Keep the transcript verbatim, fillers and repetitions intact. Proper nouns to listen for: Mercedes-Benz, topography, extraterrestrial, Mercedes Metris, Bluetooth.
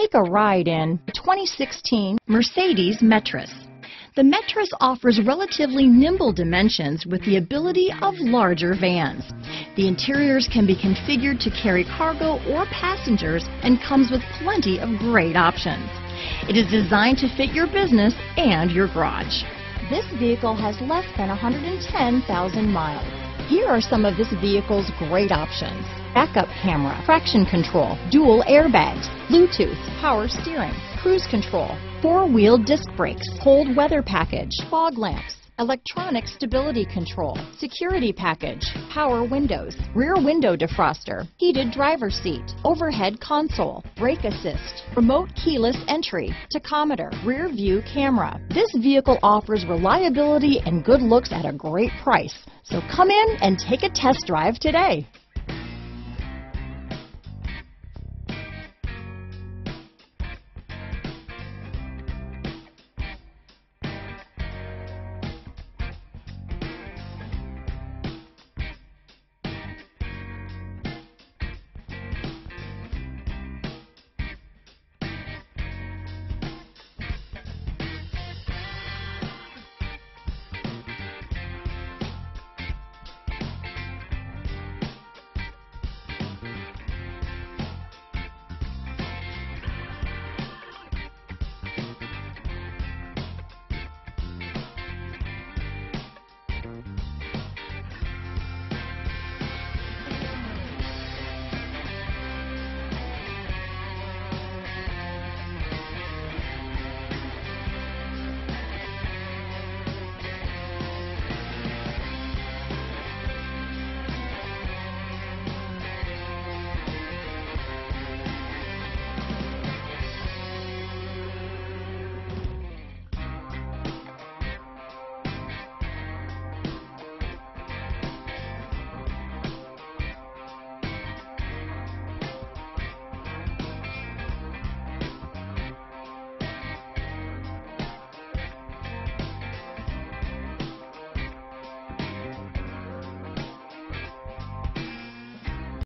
Take a ride in the twenty sixteen Mercedes Metris. The Metris offers relatively nimble dimensions with the ability of larger vans. The interiors can be configured to carry cargo or passengers and comes with plenty of great options. It is designed to fit your business and your garage. This vehicle has less than one hundred ten thousand miles. Here are some of this vehicle's great options: backup camera, traction control, dual airbags, Bluetooth, power steering, cruise control, four-wheel disc brakes, cold weather package, fog lamps, electronic stability control, security package, power windows, rear window defroster, heated driver's seat, overhead console, brake assist, remote keyless entry, tachometer, rear view camera. This vehicle offers reliability and good looks at a great price. So come in and take a test drive today.